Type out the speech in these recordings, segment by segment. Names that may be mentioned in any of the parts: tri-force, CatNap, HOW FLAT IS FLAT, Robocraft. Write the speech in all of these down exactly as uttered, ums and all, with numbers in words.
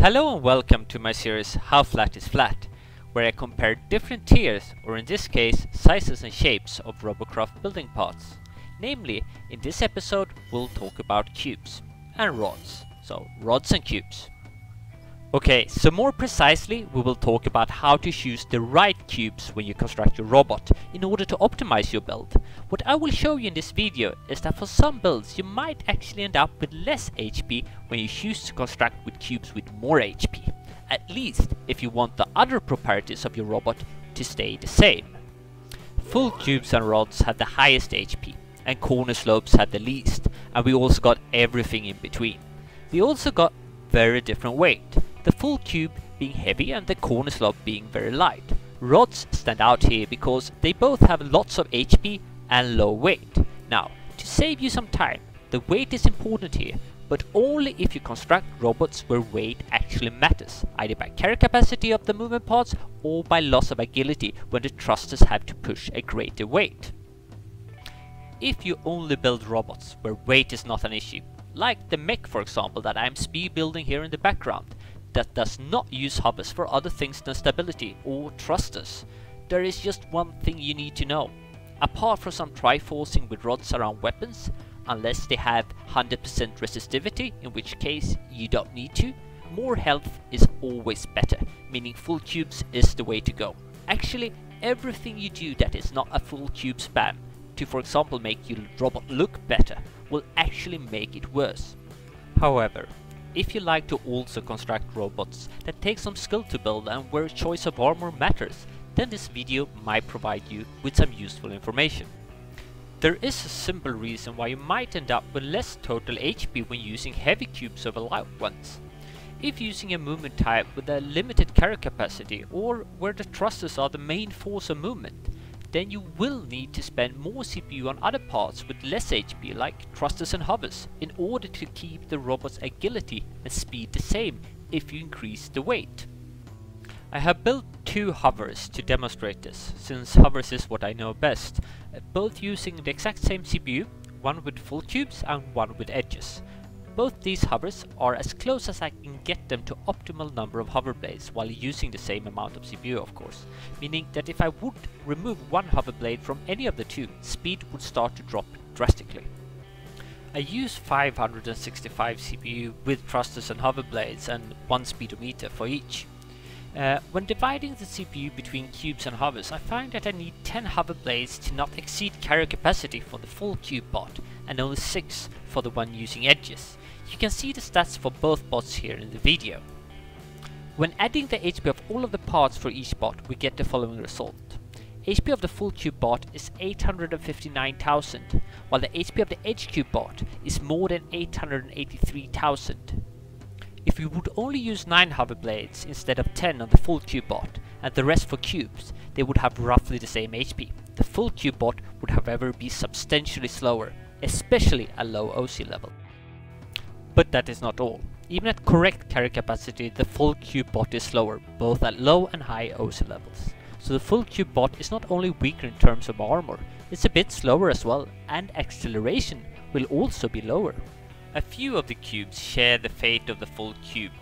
Hello and welcome to my series How Flat is Flat, where I compare different tiers, or in this case sizes and shapes, of Robocraft building parts. Namely, in this episode we'll talk about cubes and rods. So rods and cubes. Okay, so more precisely we will talk about how to choose the right cubes when you construct your robot in order to optimize your build. What I will show you in this video is that for some builds you might actually end up with less H P when you choose to construct with cubes with more H P, at least if you want the other properties of your robot to stay the same. Full cubes and rods have the highest H P and corner slopes have the least, and we also got everything in between. We also got very different weight, the full cube being heavy and the corner slope being very light. Rods stand out here because they both have lots of H P and low weight. Now, to save you some time, the weight is important here, but only if you construct robots where weight actually matters, either by carry capacity of the movement parts or by loss of agility when the thrusters have to push a greater weight. If you only build robots where weight is not an issue, like the mech for example that I'm speed building here in the background, that does not use hovers for other things than stability or thrusters, there is just one thing you need to know. Apart from some tri-forcing with rods around weapons, unless they have one hundred percent resistivity, in which case you don't need to, more health is always better, meaning full cubes is the way to go. Actually, everything you do that is not a full cube spam, to for example make your robot look better, will actually make it worse. However, if you like to also construct robots that take some skill to build and where choice of armor matters, then this video might provide you with some useful information. There is a simple reason why you might end up with less total H P when using heavy cubes over light ones. If using a movement type with a limited carry capacity, or where the thrusters are the main force of movement, then you will need to spend more C P U on other parts with less H P, like thrusters and hovers, in order to keep the robot's agility and speed the same if you increase the weight. I have built two hovers to demonstrate this, since hovers is what I know best, both using the exact same C P U, one with full cubes and one with edges. Both these hovers are as close as I can get them to optimal number of hover blades while using the same amount of C P U, of course, meaning that if I would remove one hover blade from any of the two, speed would start to drop drastically. I use five hundred sixty-five C P U with thrusters and hover blades and one speedometer for each. Uh, when dividing the C P U between cubes and hovers, I find that I need ten hover blades to not exceed carrier capacity for the full cube part, and only six for the one using edges. You can see the stats for both bots here in the video. When adding the H P of all of the parts for each bot, we get the following result. H P of the full cube bot is eight hundred fifty-nine thousand, while the H P of the edge cube bot is more than eight hundred eighty-three thousand. If we would only use nine hover blades instead of ten on the full cube bot, and the rest for cubes, they would have roughly the same H P. The full cube bot would however be substantially slower, especially at low O C level. But that is not all. Even at correct carry capacity, the full cube bot is slower, both at low and high O C levels. So the full cube bot is not only weaker in terms of armor, it's a bit slower as well, and acceleration will also be lower. A few of the cubes share the fate of the full cube,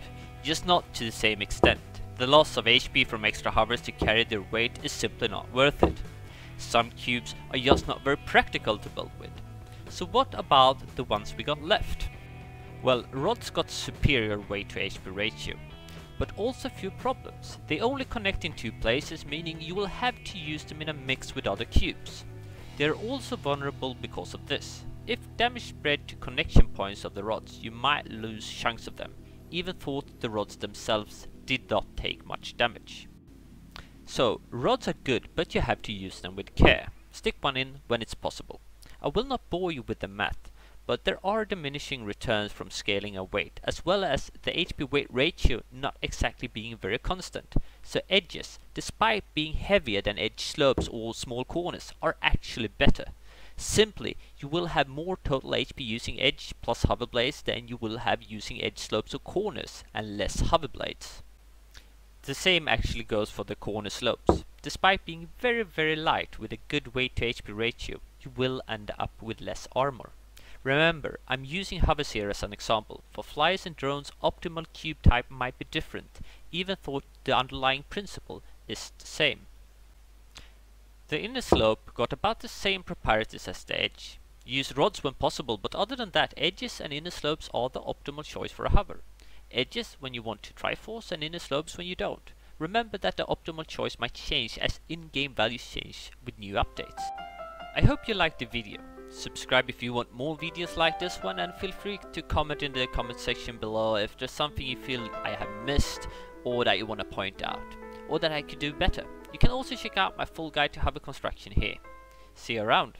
just not to the same extent. The loss of H P from extra hovers to carry their weight is simply not worth it. Some cubes are just not very practical to build with. So what about the ones we got left? Well, rods got superior weight to H P ratio, but also few problems. They only connect in two places, meaning you will have to use them in a mix with other cubes. They are also vulnerable because of this. If damage spread to connection points of the rods, you might lose chunks of them, even though the rods themselves did not take much damage. So, rods are good, but you have to use them with care. Stick one in when it's possible. I will not bore you with the math, but there are diminishing returns from scaling and weight, as well as the H P weight ratio not exactly being very constant. So edges, despite being heavier than edge slopes or small corners, are actually better. Simply, you will have more total H P using edge plus hover blades than you will have using edge slopes or corners, and less hover blades. The same actually goes for the corner slopes. Despite being very very light with a good weight to H P ratio, you will end up with less armor. Remember, I'm using hovers here as an example. For flyers and drones, optimal cube type might be different, even though the underlying principle is the same. The inner slope got about the same properties as the edge. Use rods when possible, but other than that, edges and inner slopes are the optimal choice for a hover. Edges when you want to tri-force and inner slopes when you don't. Remember that the optimal choice might change as in-game values change with new updates. I hope you liked the video. Subscribe if you want more videos like this one, and feel free to comment in the comment section below if there's something you feel I have missed, or that you want to point out, or that I could do better. You can also check out my full guide to hover construction here. See you around!